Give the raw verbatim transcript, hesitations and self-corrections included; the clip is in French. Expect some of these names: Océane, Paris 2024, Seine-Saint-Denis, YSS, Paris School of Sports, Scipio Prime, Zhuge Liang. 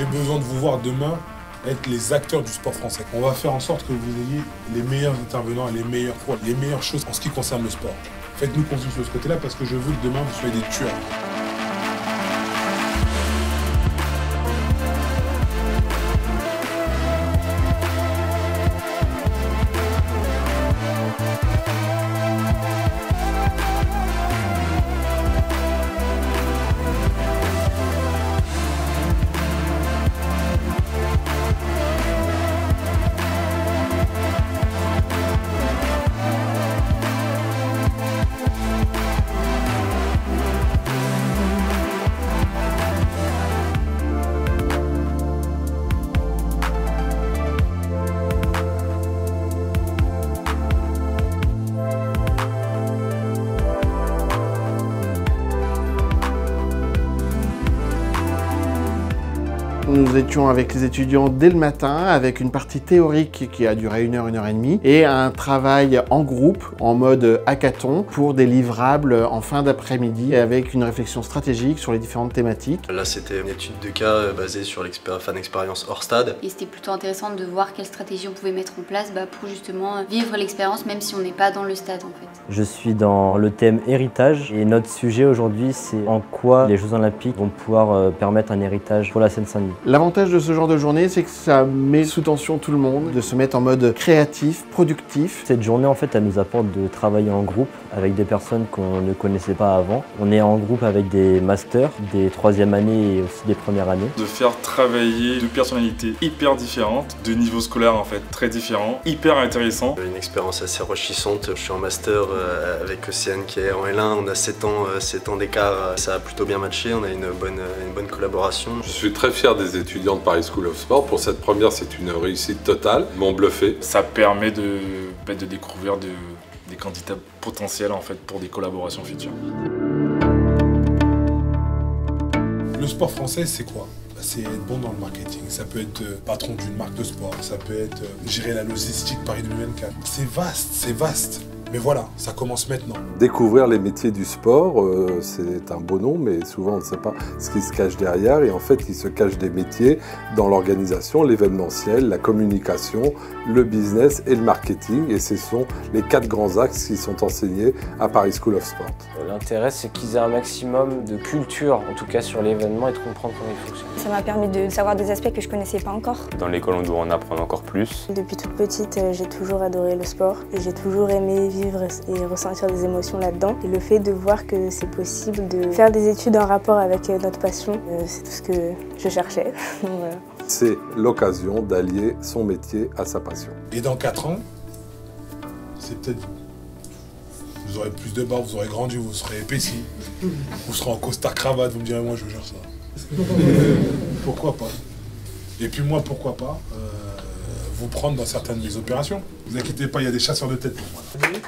j'ai besoin de vous voir demain être les acteurs du sport français. On va faire en sorte que vous ayez les meilleurs intervenants et les meilleures fois, les meilleures choses en ce qui concerne le sport. Faites-nous confiance de ce côté-là parce que je veux que demain vous soyez des tueurs. Nous étions avec les étudiants dès le matin, avec une partie théorique qui a duré une heure, une heure et demie, et un travail en groupe, en mode hackathon, pour des livrables en fin d'après-midi, avec une réflexion stratégique sur les différentes thématiques. Là, c'était une étude de cas basée sur l'expérience fan expérience hors stade. Et c'était plutôt intéressant de voir quelles stratégies on pouvait mettre en place bah, pour justement vivre l'expérience, même si on n'est pas dans le stade en fait. Je suis dans le thème héritage, et notre sujet aujourd'hui, c'est en quoi les Jeux Olympiques vont pouvoir permettre un héritage pour la Seine-Saint-Denis. L'avantage de ce genre de journée, c'est que ça met sous tension tout le monde, de se mettre en mode créatif, productif. Cette journée, en fait, elle nous apporte de travailler en groupe avec des personnes qu'on ne connaissait pas avant. On est en groupe avec des masters, des troisième années et aussi des premières années. De faire travailler deux personnalités hyper différentes, de niveaux scolaires en fait très différents, hyper intéressants. Une expérience assez enrichissante. Je suis en master avec Océane qui est en L un, on a sept ans d'écart, ça a plutôt bien matché, on a une bonne, une bonne collaboration. Je suis très fier des étudiants de Paris School of Sports. Pour cette première, c'est une réussite totale. Ils m'ont bluffé. Ça permet de, de découvrir de, des candidats potentiels en fait, pour des collaborations futures. Le sport français, c'est quoi? C'est être bon dans le marketing, ça peut être patron d'une marque de sport, ça peut être gérer la logistique Paris deux mille vingt-quatre. C'est vaste, c'est vaste. Mais voilà, ça commence maintenant. Découvrir les métiers du sport, euh, c'est un beau nom, mais souvent on ne sait pas ce qui se cache derrière. Et en fait, il se cache des métiers dans l'organisation, l'événementiel, la communication, le business et le marketing. Et ce sont les quatre grands axes qui sont enseignés à Paris School of Sport. L'intérêt, c'est qu'ils aient un maximum de culture, en tout cas sur l'événement, et de comprendre comment il fonctionne. Ça m'a permis de savoir des aspects que je ne connaissais pas encore. Dans l'école, on doit en apprendre encore plus. Depuis toute petite, j'ai toujours adoré le sport et j'ai toujours aimé vivre et ressentir des émotions là-dedans. Et le fait de voir que c'est possible de faire des études en rapport avec notre passion, c'est tout ce que je cherchais. C'est l'occasion d'allier son métier à sa passion. Et dans quatre ans, c'est peut-être vous. Vous aurez plus de barbe, vous aurez grandi, vous serez épaissi, vous serez en costard-cravate, vous me direz moi je veux faire ça. Pourquoi pas? Et puis moi pourquoi pas euh... vous prendre dans certaines de mes opérations. Ne vous inquiétez pas, il y a des chasseurs de tête pour moi.